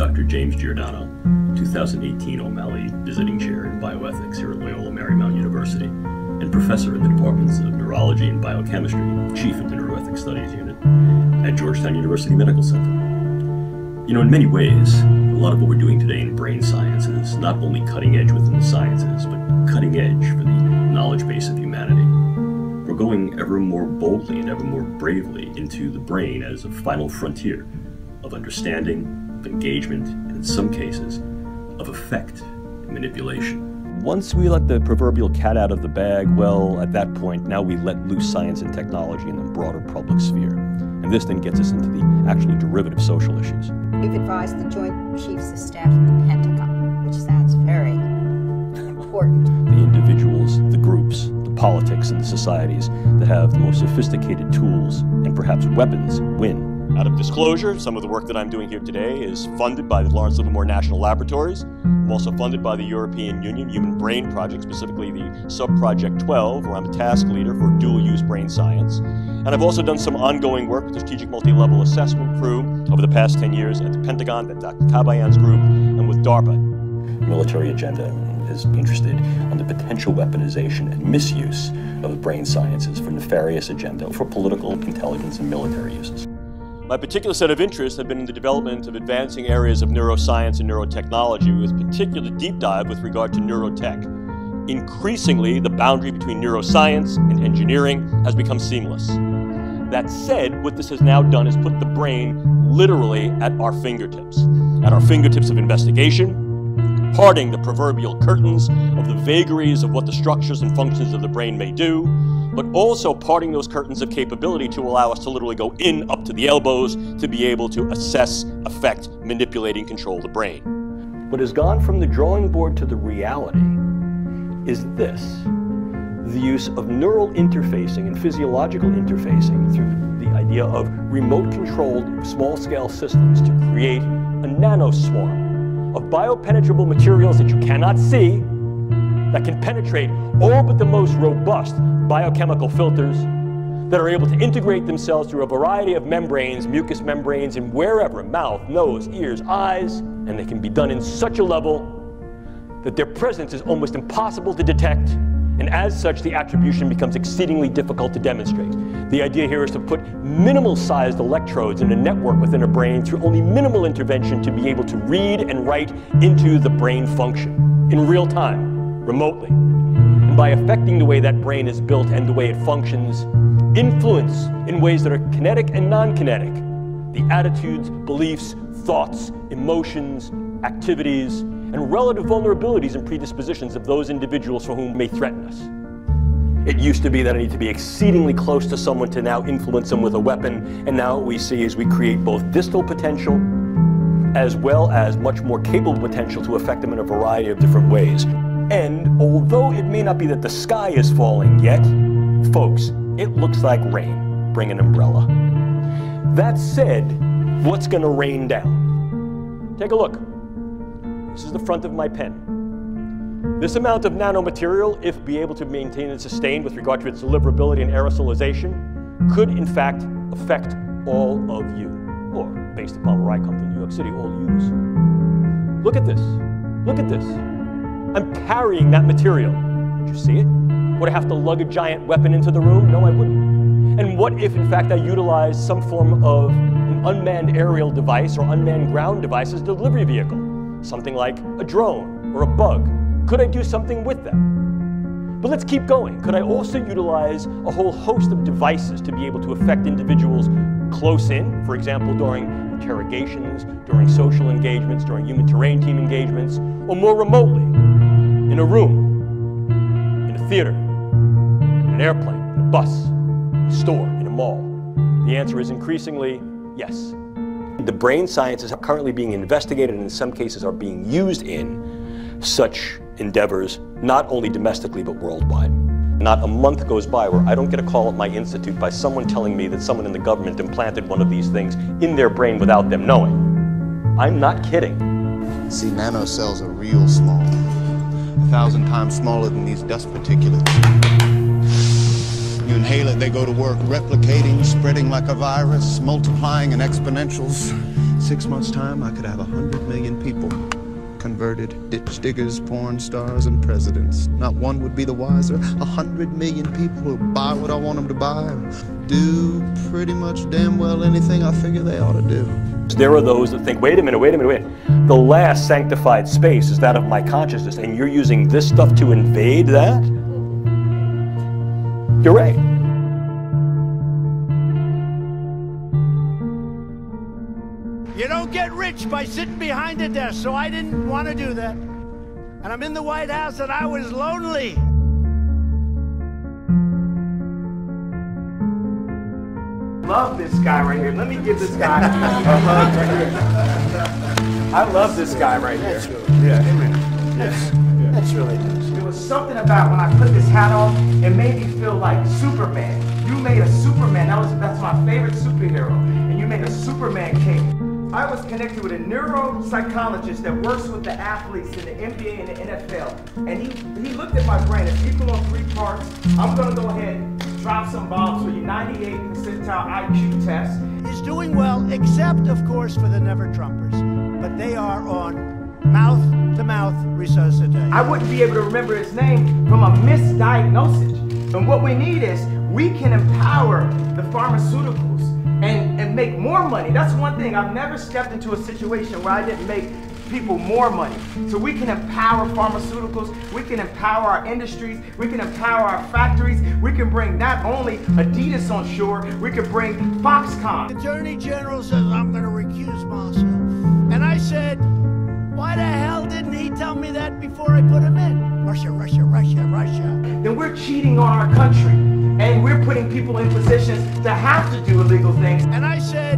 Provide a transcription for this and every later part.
Dr. James Giordano, 2018 O'Malley Visiting Chair in Bioethics here at Loyola Marymount University, and Professor in the Departments of Neurology and Biochemistry, Chief of the Neuroethics Studies Unit at Georgetown University Medical Center. You know, in many ways, a lot of what we're doing today in brain science is not only cutting edge within the sciences, but cutting edge for the knowledge base of humanity. We're going ever more boldly and ever more bravely into the brain as a final frontier of understanding, of engagement, and in some cases, of effect and manipulation. Once we let the proverbial cat out of the bag, well, at that point, now we let loose science and technology in the broader public sphere. And this then gets us into the actually derivative social issues. You've advised the Joint Chiefs of Staff of the Pentagon, which sounds very important. The individuals, the groups, the politics, and the societies that have the most sophisticated tools and perhaps weapons win. Out of disclosure, some of the work that I'm doing here today is funded by the Lawrence Livermore National Laboratories. I'm also funded by the European Union Human Brain Project, specifically the sub-project 12, where I'm a task leader for dual-use brain science. And I've also done some ongoing work with the Strategic Multi-Level Assessment crew over the past 10 years at the Pentagon, at Dr. Kabayan's group, and with DARPA. The military agenda is interested on the potential weaponization and misuse of the brain sciences for nefarious agenda, for political intelligence and military uses. My particular set of interests have been in the development of advancing areas of neuroscience and neurotechnology, with particular deep dive with regard to neurotech. Increasingly, the boundary between neuroscience and engineering has become seamless. That said, what this has now done is put the brain literally at our fingertips of investigation, parting the proverbial curtains of the vagaries of what the structures and functions of the brain may do, but also parting those curtains of capability to allow us to literally go in up to the elbows to be able to assess, affect, manipulate, and control the brain. What has gone from the drawing board to the reality is this: the use of neural interfacing and physiological interfacing through the idea of remote-controlled small-scale systems to create a nanoswarm of biopenetrable materials that you cannot see, that can penetrate all but the most robust biochemical filters, that are able to integrate themselves through a variety of membranes, mucous membranes, and wherever, mouth, nose, ears, eyes, and they can be done in such a level that their presence is almost impossible to detect. And as such, the attribution becomes exceedingly difficult to demonstrate. The idea here is to put minimal-sized electrodes in a network within a brain through only minimal intervention to be able to read and write into the brain function in real time, remotely. And by affecting the way that brain is built and the way it functions, influence in ways that are kinetic and non-kinetic the attitudes, beliefs, thoughts, emotions, activities, and relative vulnerabilities and predispositions of those individuals for whom may threaten us. It used to be that I need to be exceedingly close to someone to now influence them with a weapon, and now what we see is we create both distal potential as well as much more capable potential to affect them in a variety of different ways. And although it may not be that the sky is falling yet, folks, it looks like rain. Bring an umbrella. That said, what's going to rain down? Take a look. This is the front of my pen. This amount of nanomaterial, if be able to maintain and sustain with regard to its deliverability and aerosolization, could in fact affect all of you, or based upon where I come from, New York City, all yous. Look at this. Look at this. I'm parrying that material. Did you see it? Would I have to lug a giant weapon into the room? No, I wouldn't. And what if in fact I utilized some form of an unmanned aerial device or unmanned ground device as a delivery vehicle? Something like a drone or a bug. Could I do something with them? But let's keep going. Could I also utilize a whole host of devices to be able to affect individuals close in, for example, during interrogations, during social engagements, during human terrain team engagements, or more remotely, in a room, in a theater, in an airplane, in a bus, in a store, in a mall? The answer is increasingly yes. The brain sciences are currently being investigated and in some cases are being used in such endeavors, not only domestically but worldwide. Not a month goes by where I don't get a call at my institute by someone telling me that someone in the government implanted one of these things in their brain without them knowing. I'm not kidding. See, nanocells are real small, 1,000 times smaller than these dust particulates. You inhale it, they go to work, replicating, spreading like a virus, multiplying in exponentials. It's 6 months' time, I could have 100 million people converted, ditch diggers, porn stars, and presidents. Not one would be the wiser. 100 million people who buy what I want them to buy and do pretty much damn well anything I figure they ought to do. There are those that think, wait a minute. The last sanctified space is that of my consciousness, and you're using this stuff to invade that? You're right. You don't get rich by sitting behind a desk, so I didn't want to do that. And I'm in the White House and I was lonely. Love this guy right here. Let me give this guy a hug right here. I love this guy right here. Yeah. That's really nice. There was something about when I put this hat on, it made me feel like Superman. You made a Superman. That's my favorite superhero. And you made a Superman cape. I was connected with a neuropsychologist that works with the athletes in the NBA and the NFL. And he looked at my brain. It's equal on 3 parts. I'm going to go ahead. Drop some bombs for your 98 percentile IQ test. Is doing well, except, of course, for the never-Trumpers. But they are on mouth-to-mouth resuscitation. I wouldn't be able to remember his name from a misdiagnosis. And what we need is we can empower the pharmaceuticals and make more money. That's one thing. I've never stepped into a situation where I didn't make people more money. So we can empower pharmaceuticals, we can empower our industries, we can empower our factories, we can bring not only Adidas on shore, we can bring Foxconn. The Attorney General says, I'm going to recuse myself. And I said, why the hell didn't he tell me that before I put him in? Russia. Then we're cheating on our country, and we're putting people in positions to have to do illegal things. And I said,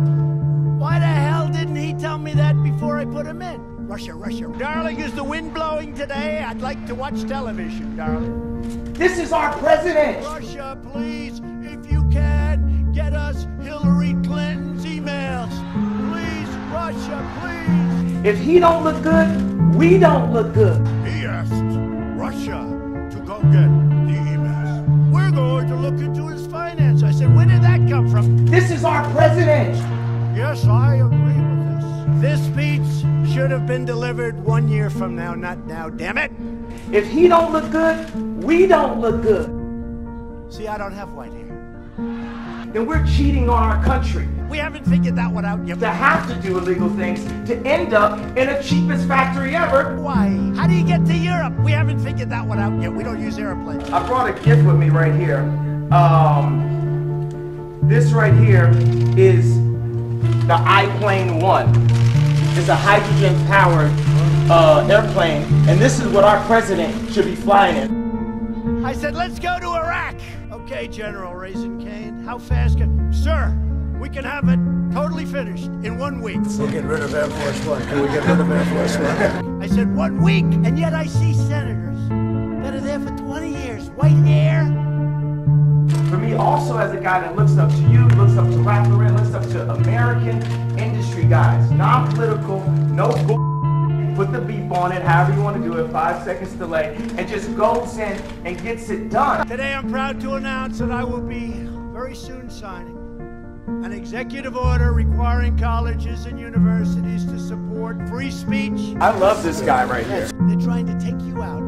why the hell didn't he tell me that before I put him in? Russia. Darling, is the wind blowing today? I'd like to watch television, darling. This is our president! Russia, please, if you can, get us Hillary Clinton's emails. Please, Russia, please. If he don't look good, we don't look good. He asked Russia to go get the emails. We're going to look into his finance. I said, where did that come from? This is our president! Yes, I agree with this speech should have been delivered 1 year from now, not now, damn it! If he don't look good, we don't look good. See, I don't have white hair. Then we're cheating on our country. We haven't figured that one out yet. To have to do illegal things to end up in the cheapest factory ever. Why? How do you get to Europe? We haven't figured that one out yet. We don't use airplanes. I brought a gift with me right here. This right here is the iPlane 1. It's a hydrogen-powered airplane, and this is what our president should be flying in. I said, let's go to Iraq. Okay, General Raisin Cane, how fast can... Sir, we can have it totally finished in 1 week. We'll get rid of Air Force One. Can we get rid of Air Force One? I said, 1 week, and yet I see senators that are there for 20 years, white hair. For me, also as a guy that looks up to you, looks up to Raffarin, looks up to American industry guys, non-political, no bull. Put the beep on it, however you want to do it, 5 seconds delay, and just goes in and gets it done. Today I'm proud to announce that I will be very soon signing an executive order requiring colleges and universities to support free speech. I love this guy right here. They're trying to take you out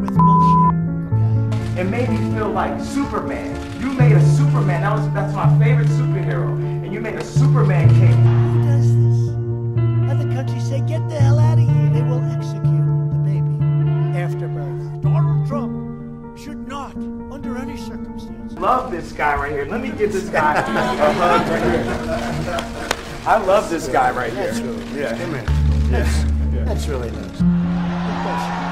with bullshit. It made me feel like Superman. You made a Superman. That's my favorite superhero. And you made a Superman cape. Who does this? Other countries say, get the hell out of here. They will execute the baby after birth. Donald Trump should not, under any circumstances. Love this guy right here. Let me give this guy a hug right here. I love this guy right here. That's really nice.